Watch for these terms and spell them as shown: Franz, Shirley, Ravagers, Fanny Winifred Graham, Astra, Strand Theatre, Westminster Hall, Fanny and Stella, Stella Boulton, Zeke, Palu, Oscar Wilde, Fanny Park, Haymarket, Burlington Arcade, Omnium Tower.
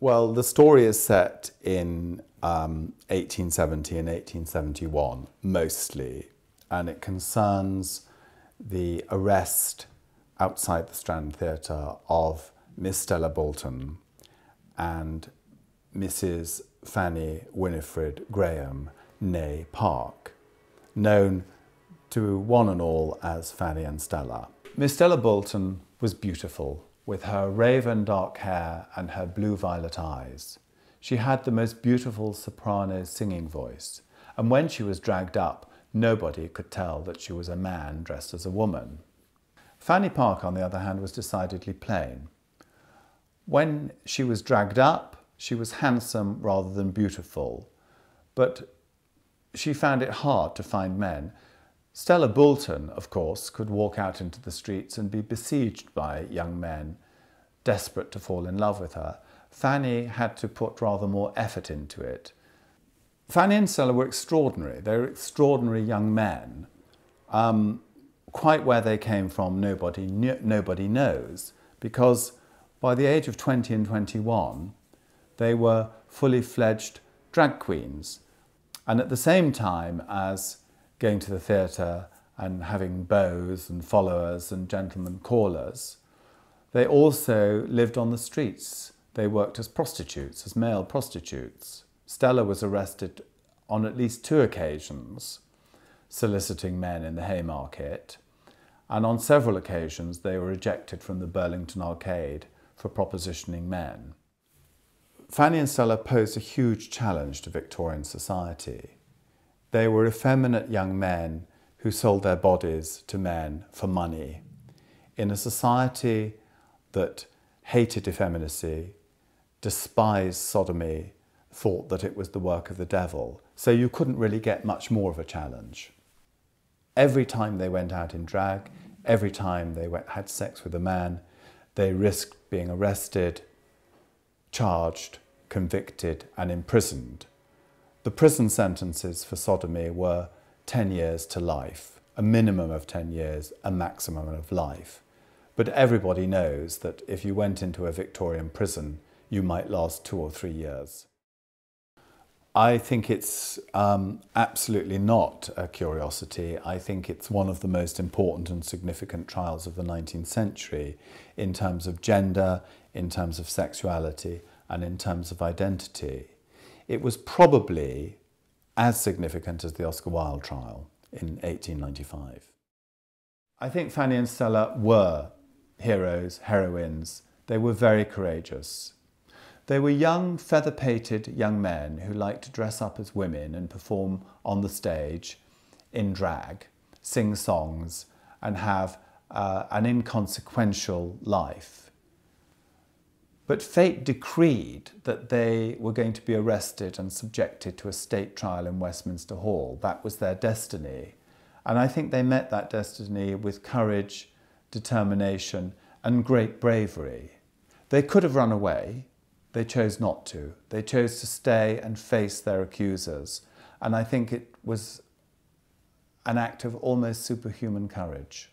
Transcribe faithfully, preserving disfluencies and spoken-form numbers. Well, the story is set in um, eighteen seventy and eighteen seventy-one, mostly, and it concerns the arrest outside the Strand Theatre of Miss Stella Boulton and Missus Fanny Winifred Graham, née Park, known to one and all as Fanny and Stella. Miss Stella Boulton was beautiful, with her raven dark hair and her blue-violet eyes. She had the most beautiful soprano singing voice, and when she was dragged up, nobody could tell that she was a man dressed as a woman. Fanny Park, on the other hand, was decidedly plain. When she was dragged up, she was handsome rather than beautiful, but she found it hard to find men. Stella Boulton, of course, could walk out into the streets and be besieged by young men, desperate to fall in love with her. Fanny had to put rather more effort into it. Fanny and Stella were extraordinary. They were extraordinary young men. Um, quite where they came from, nobody knew, nobody knows, because by the age of twenty and twenty-one, they were fully fledged drag queens. And at the same time as going to the theatre and having beaux and followers and gentlemen callers, they also lived on the streets. They worked as prostitutes, as male prostitutes. Stella was arrested on at least two occasions, soliciting men in the Haymarket, and on several occasions they were ejected from the Burlington Arcade for propositioning men. Fanny and Stella posed a huge challenge to Victorian society. They were effeminate young men who sold their bodies to men for money. In a society that hated effeminacy, despised sodomy, thought that it was the work of the devil, so you couldn't really get much more of a challenge. Every time they went out in drag, every time they went, had sex with a man, they risked being arrested, charged, convicted and imprisoned. The prison sentences for sodomy were ten years to life, a minimum of ten years, a maximum of life. But everybody knows that if you went into a Victorian prison, you might last two or three years. I think it's um, absolutely not a curiosity. I think it's one of the most important and significant trials of the nineteenth century in terms of gender, in terms of sexuality, and in terms of identity. It was probably as significant as the Oscar Wilde trial in eighteen ninety-five. I think Fanny and Stella were heroes, heroines. They were very courageous. They were young, feather-pated young men who liked to dress up as women and perform on the stage in drag, sing songs, and have uh, an inconsequential life. But fate decreed that they were going to be arrested and subjected to a state trial in Westminster Hall. That was their destiny. And I think they met that destiny with courage, determination, and great bravery. They could have run away. They chose not to. They chose to stay and face their accusers. And I think it was an act of almost superhuman courage.